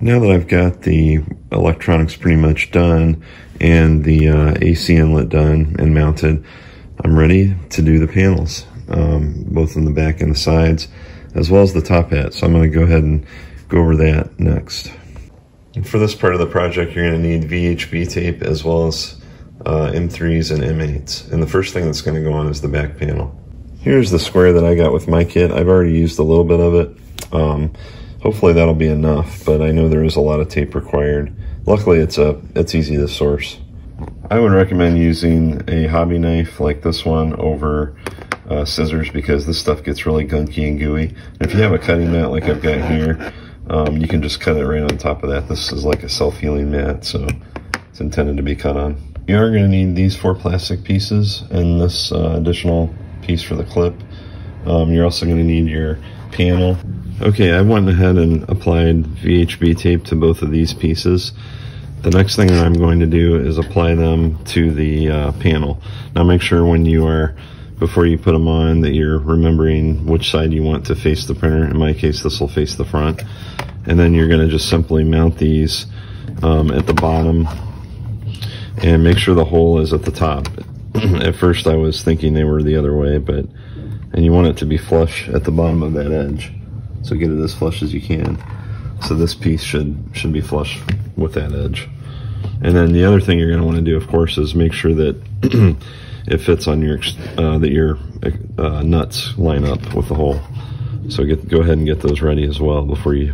Now that I've got the electronics pretty much done and the AC inlet done and mounted, I'm ready to do the panels, both on the back and the sides, as well as the top hat. So I'm going to go ahead and go over that next. And for this part of the project, you're going to need VHB tape as well as M3s and M8s. And the first thing that's going to go on is the back panel. Here's the square that I got with my kit. I've already used a little bit of it. Hopefully that'll be enough, but I know there is a lot of tape required. Luckily it's easy to source. I would recommend using a hobby knife like this one over scissors, because this stuff gets really gunky and gooey. If you have a cutting mat like I've got here, you can just cut it right on top of that. This is like a self-healing mat, so it's intended to be cut on. You are going to need these four plastic pieces and this additional piece for the clip. You're also going to need your panel. Okay, I went ahead and applied VHB tape to both of these pieces. The next thing that I'm going to do is apply them to the panel. Now make sure when you are, before you put them on, that you're remembering which side you want to face the printer. In my case, this will face the front. And then you're going to just simply mount these at the bottom and make sure the hole is at the top. At first I was thinking they were the other way, but, and you want it to be flush at the bottom of that edge. So get it as flush as you can. So this piece should be flush with that edge. And then the other thing you're going to want to do, of course, is make sure that it fits on your that your nuts line up with the hole. So go ahead and get those ready as well before you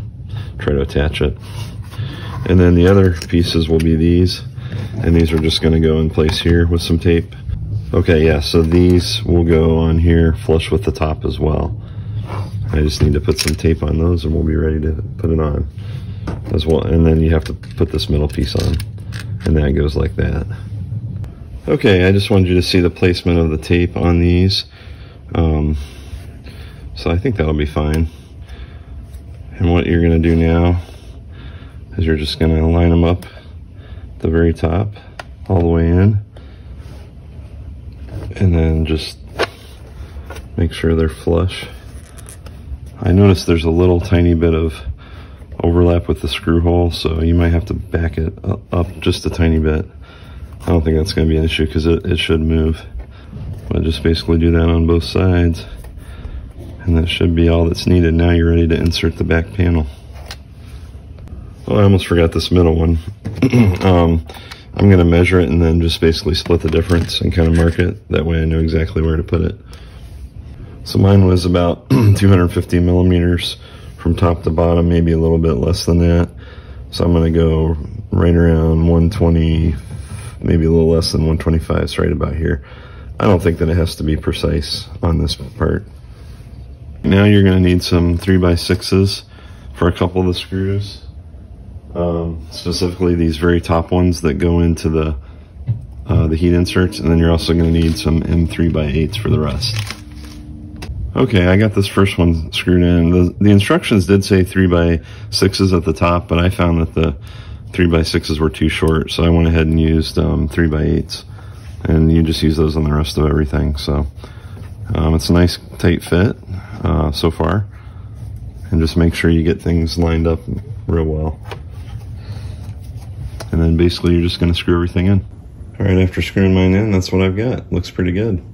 try to attach it. And then the other pieces will be these, and these are just going to go in place here with some tape. Okay, yeah, so these will go on here flush with the top as well. I just need to put some tape on those and we'll be ready to put it on as well. And then you have to put this middle piece on, and that goes like that. Okay, I just wanted you to see the placement of the tape on these. So I think that'll be fine. And what you're gonna do now is you're just gonna line them up at the very top all the way in, and then just make sure they're flush. I noticed there's a little tiny bit of overlap with the screw hole, so you might have to back it up just a tiny bit. I don't think that's going to be an issue because it should move. But just basically do that on both sides, and that should be all that's needed. Now you're ready to insert the back panel. Oh, I almost forgot this middle one. I'm going to measure it and then just basically split the difference and kind of mark it. That way I know exactly where to put it. So mine was about 250 millimeters from top to bottom, maybe a little bit less than that. So I'm gonna go right around 120, maybe a little less than 125, it's right about here. I don't think that it has to be precise on this part. Now you're gonna need some 3x6s for a couple of the screws. Specifically these very top ones that go into the heat inserts, and then you're also gonna need some M3x8s for the rest. Okay, I got this first one screwed in. The instructions did say 3x6s at the top, but I found that the 3x6s were too short, so I went ahead and used 3x8s, and you just use those on the rest of everything. So it's a nice tight fit so far, and just make sure you get things lined up real well. And then basically you're just gonna screw everything in. All right, after screwing mine in, that's what I've got. Looks pretty good.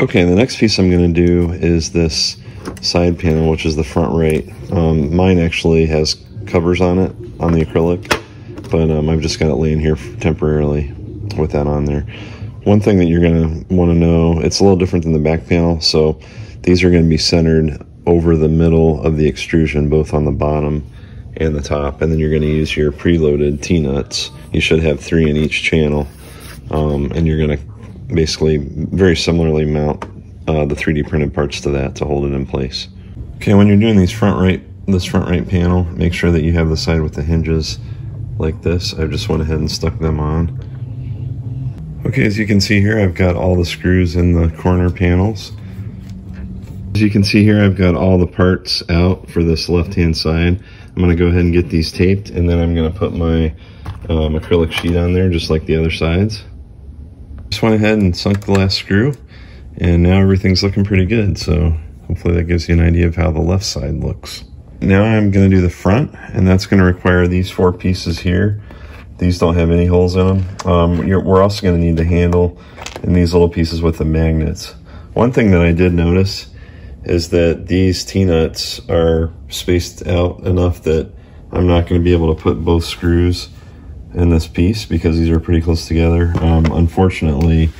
Okay, the next piece I'm going to do is this side panel, which is the front right. Mine actually has covers on it, on the acrylic, but I've just got it laying here temporarily with that on there. One thing that you're going to want to know, it's a little different than the back panel, so these are going to be centered over the middle of the extrusion, both on the bottom and the top, and then you're going to use your preloaded T-nuts. You should have 3 in each channel, and you're going to basically very similarly mount the 3D printed parts to that to hold it in place. Okay, when you're doing these front right panel, make sure that you have the side with the hinges like this. I just went ahead and stuck them on. Okay, as you can see here, I've got all the screws in the corner panels. As you can see here, I've got all the parts out for this left-hand side. I'm gonna go ahead and get these taped, and then I'm gonna put my acrylic sheet on there just like the other sides. Just went ahead and sunk the last screw, and now everything's looking pretty good, so hopefully that gives you an idea of how the left side looks. Now I'm going to do the front, and that's going to require these four pieces here. These don't have any holes in them. We're also going to need the handle and these little pieces with the magnets. One thing that I did notice is that these T-nuts are spaced out enough that I'm not going to be able to put both screws in this piece because these are pretty close together. Unfortunately,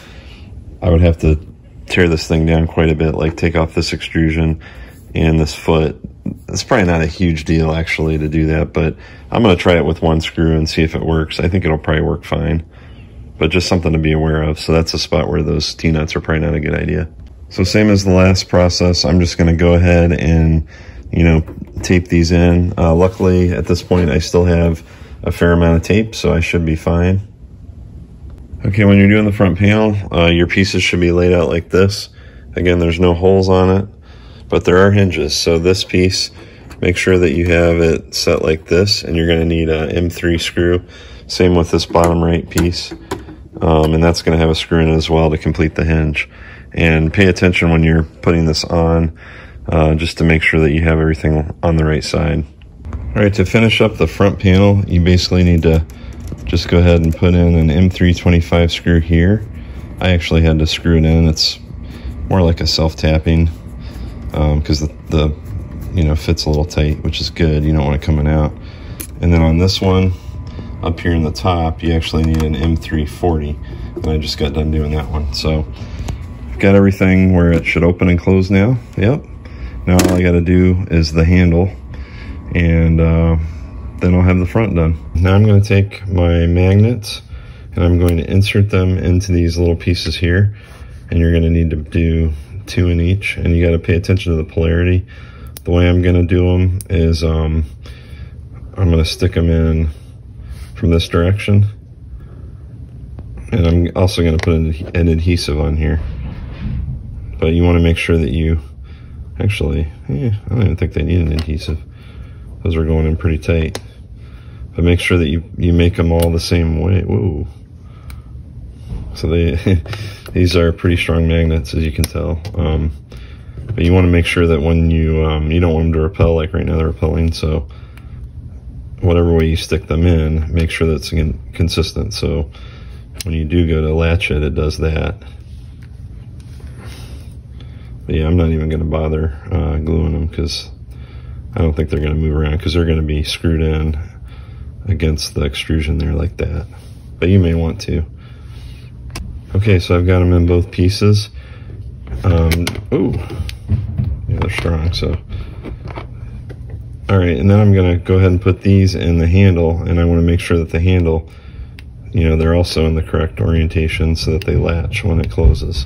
I would have to tear this thing down quite a bit, like take off this extrusion and this foot. It's probably not a huge deal actually to do that, but I'm going to try it with one screw and see if it works. I think it'll probably work fine, but just something to be aware of. So that's a spot where those T-nuts are probably not a good idea. So same as the last process, I'm just going to go ahead and, you know, tape these in. Luckily at this point I still have a fair amount of tape, so I should be fine. Okay, when you're doing the front panel, your pieces should be laid out like this. Again, there's no holes on it, but there are hinges. So this piece, make sure that you have it set like this, and you're going to need an M3 screw. Same with this bottom right piece, and that's going to have a screw in it as well to complete the hinge. And pay attention when you're putting this on, just to make sure that you have everything on the right side. All right, to finish up the front panel, you basically need to just go ahead and put in an M325 screw here. I actually had to screw it in. It's more like a self-tapping, because the you know, fits a little tight, which is good. You don't want it coming out. And then on this one up here in the top, you actually need an M340, and I just got done doing that one. So I've got everything where it should open and close now. Yep. Now all I got to do is the handle, and then I'll have the front done. Now I'm going to take my magnets and I'm going to insert them into these little pieces here, and you're going to need to do two in each, and you got to pay attention to the polarity. The way I'm going to do them is I'm going to stick them in from this direction, and I'm also going to put an adhesive on here, but you want to make sure that you actually, I don't even think they need an adhesive. Those are going in pretty tight, but make sure that you make them all the same way. Whoa. So they these are pretty strong magnets, as you can tell, but you want to make sure that when you you don't want them to repel. Like right now they're repelling, so whatever way you stick them in, make sure that's consistent, so when you do go to latch it, it does that. But yeah, I'm not even going to bother gluing them, because I don't think they're going to move around, because they're going to be screwed in against the extrusion there like that, but you may want to. Okay, so I've got them in both pieces. Yeah, they're strong, so. All right, and then I'm going to go ahead and put these in the handle, and I want to make sure that the handle, you know, they're also in the correct orientation so that they latch when it closes.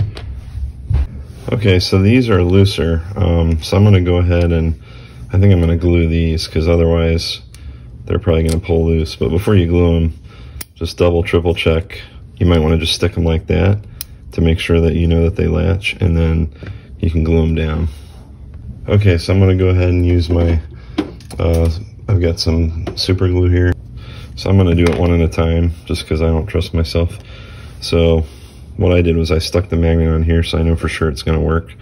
Okay, so these are looser, so I'm going to go ahead and I think I'm going to glue these, because otherwise they're probably going to pull loose. But before you glue them, just double, triple check. You might want to just stick them like that to make sure that you know that they latch, and then you can glue them down. Okay, so I'm going to go ahead and use my, I've got some super glue here. So I'm going to do it one at a time just because I don't trust myself. So what I did was I stuck the magnet on here so I know for sure it's going to work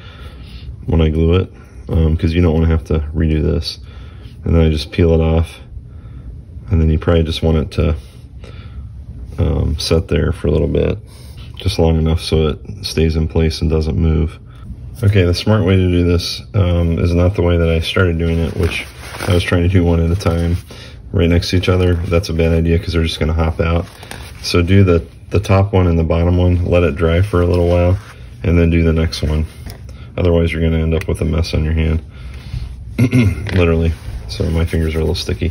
when I glue it. Because you don't want to have to redo this. And then I just peel it off, and then you probably just want it to set there for a little bit, just long enough so it stays in place and doesn't move. Okay, the smart way to do this is not the way that I started doing it, which I was trying to do one at a time right next to each other. That's a bad idea because they're just going to hop out. So do the top one and the bottom one, let it dry for a little while, and then do the next one. Otherwise, you're going to end up with a mess on your hand, literally. So my fingers are a little sticky.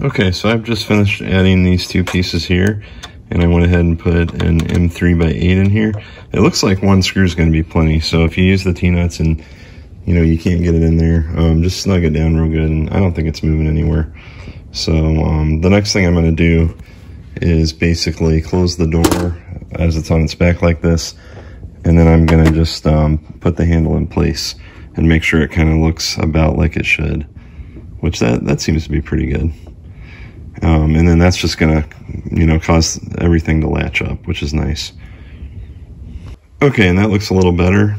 Okay, so I've just finished adding these two pieces here, and I went ahead and put an M3x8 in here. It looks like one screw is going to be plenty, so if you use the T-nuts and, you know, you can't get it in there, just snug it down real good, and I don't think it's moving anywhere. So the next thing I'm going to do is basically close the door as it's on its back like this, and then I'm gonna just put the handle in place and make sure it kind of looks about like it should, which that seems to be pretty good. And then that's just gonna, you know, cause everything to latch up, which is nice. Okay, and that looks a little better.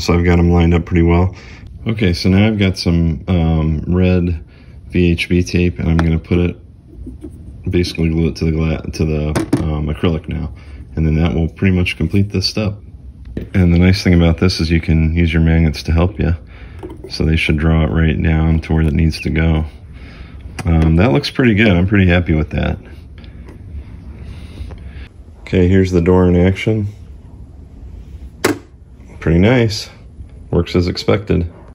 So I've got them lined up pretty well. Okay, so now I've got some red VHB tape, and I'm going to put it, basically glue it to the acrylic now, and then that will pretty much complete this step. And the nice thing about this is you can use your magnets to help you, so they should draw it right down to where it needs to go. That looks pretty good. I'm pretty happy with that. Okay, here's the door in action. Pretty nice. Works as expected.